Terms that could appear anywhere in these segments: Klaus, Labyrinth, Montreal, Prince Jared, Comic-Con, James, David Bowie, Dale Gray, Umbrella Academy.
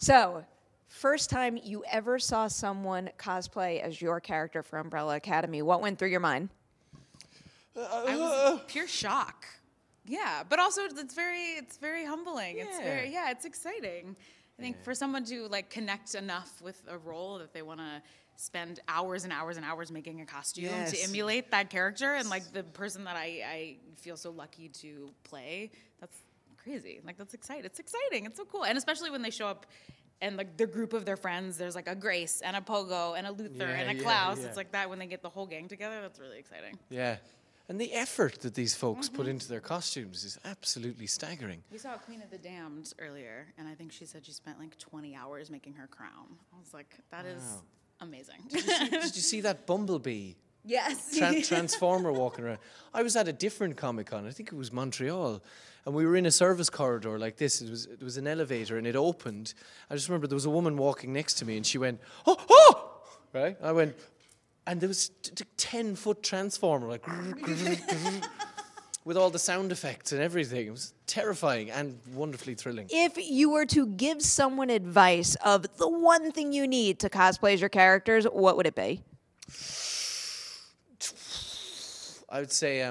So, first time you ever saw someone cosplay as your character for Umbrella Academy, what went through your mind? I was in pure shock. Yeah, but also it's very humbling. Yeah. It's exciting. I think for someone to like connect enough with a role that they want to spend hours and hours and hours making a costume to emulate that character and like the person that I feel so lucky to play, that's crazy. Like that's exciting. It's exciting. It's so cool. And especially when they show up and like the group of their friends, there's like a Grace and a Pogo and a Luther and a Klaus. It's like that when they get the whole gang together, that's really exciting. Yeah. And the effort that these folks put into their costumes is absolutely staggering. We saw Queen of the Damned earlier, and I think she said she spent like 20 hours making her crown. I was like, that is amazing. Did you see that bumblebee? Yes. Transformer walking around. I was at a different Comic-Con, I think it was Montreal, and we were in a service corridor like this. It was an elevator, and it opened. I just remember there was a woman walking next to me, and she went, oh, oh! Right? I went... And there was a 10-foot transformer, like, with all the sound effects and everything. It was terrifying and wonderfully thrilling. If you were to give someone advice of the one thing you need to cosplay as your characters, what would it be? I would say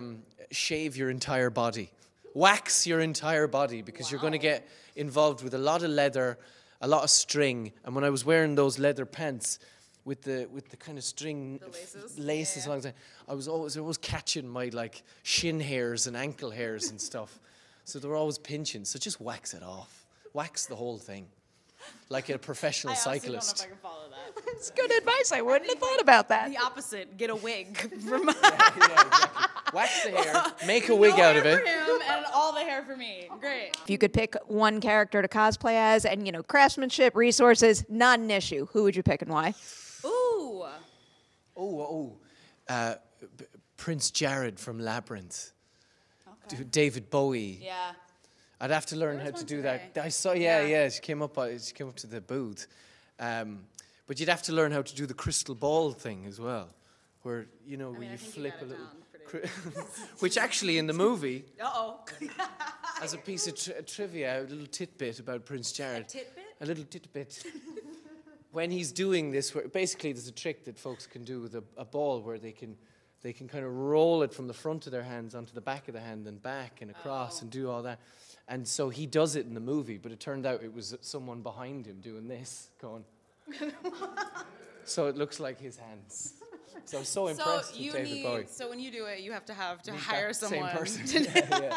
shave your entire body. Wax your entire body, because you're going to get involved with a lot of leather, a lot of string. And when I was wearing those leather pants... With the kind of string laces along the, I was always catching my like shin hairs and ankle hairs and stuff, so they were always pinching. So just wax it off, wax the whole thing, like a professional cyclist. I don't know if I can follow that. That's good advice. I wouldn't have thought about that. The opposite. Get a wig. From exactly. Wax the hair. Make a wig out of it. No hair for him and all the hair for me. Great. If you could pick one character to cosplay as, and you know, craftsmanship, resources, not an issue. Who would you pick and why? Ooh. Prince Jared from Labyrinth. Okay. David Bowie. Yeah. I'd have to learn how to do that. I saw, she came up to the booth. But you'd have to learn how to do the crystal ball thing as well, where, you know, you flip a little... Which actually in the movie, as a piece of trivia, a little tidbit about Prince Jared. A little tidbit. When he's doing this, basically there's a trick that folks can do with a ball where they can kind of roll it from the front of their hands onto the back of the hand and back and across and do all that. And so he does it in the movie, but it turned out it was someone behind him doing this, going. So it looks like his hands. So I'm so impressed with David Bowie. So when you do it, you have to hire someone. Same person.